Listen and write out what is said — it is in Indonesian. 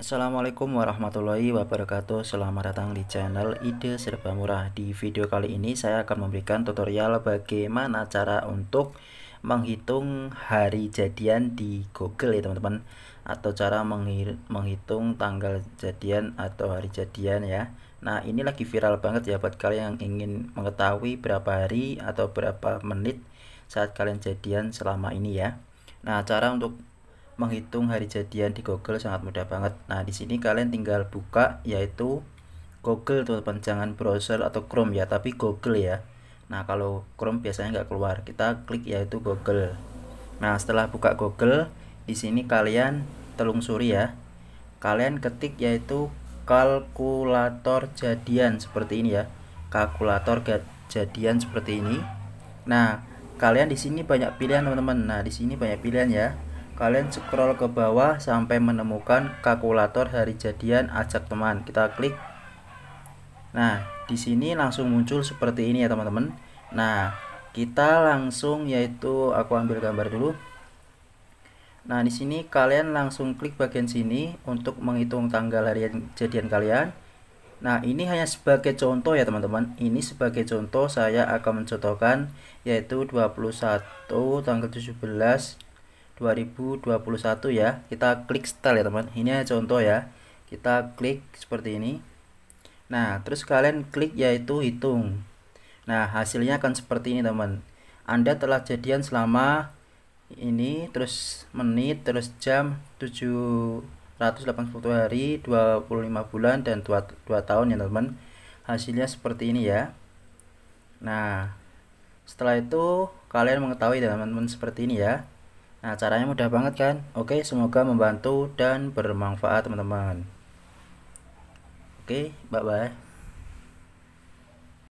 Assalamualaikum warahmatullahi wabarakatuh. Selamat datang di channel Ide Serba Murah. Di video kali ini saya akan memberikan tutorial bagaimana cara untuk menghitung hari jadian di Google ya teman-teman, atau cara menghitung tanggal jadian atau hari jadian ya. Nah, ini lagi viral banget ya buat kalian yang ingin mengetahui berapa hari atau berapa menit saat kalian jadian selama ini ya. Nah, cara untuk menghitung hari jadian di Google sangat mudah banget. Nah, di sini kalian tinggal buka yaitu Google teman-teman, jangan browser atau Chrome ya, tapi Google ya. Nah, kalau Chrome biasanya nggak keluar, kita klik yaitu Google. Nah, setelah buka Google, di sini kalian telusuri ya. Kalian ketik yaitu kalkulator jadian seperti ini ya. Kalkulator jadian seperti ini. Nah, kalian di sini banyak pilihan teman-teman. Nah, di sini banyak pilihan ya. Kalian scroll ke bawah sampai menemukan kalkulator hari jadian, ajak teman, kita klik. Nah, di sini langsung muncul seperti ini ya teman-teman. Nah, kita langsung yaitu aku ambil gambar dulu. Nah, di sini kalian langsung klik bagian sini untuk menghitung tanggal hari jadian kalian. Nah, ini hanya sebagai contoh ya teman-teman. Ini sebagai contoh, saya akan mencontohkan yaitu 21 tanggal 17 2021 ya. Kita klik style ya teman, ini contoh ya, kita klik seperti ini. Nah, terus kalian klik yaitu hitung. Nah, hasilnya akan seperti ini teman. Anda telah jadian selama ini, terus menit, terus jam, 780 hari, 25 bulan, dan 2 tahun ya teman. Hasilnya seperti ini ya. Nah, setelah itu kalian mengetahui teman-teman seperti ini ya. Nah, caranya mudah banget kan? Oke, semoga membantu dan bermanfaat teman-teman. Oke, bye-bye.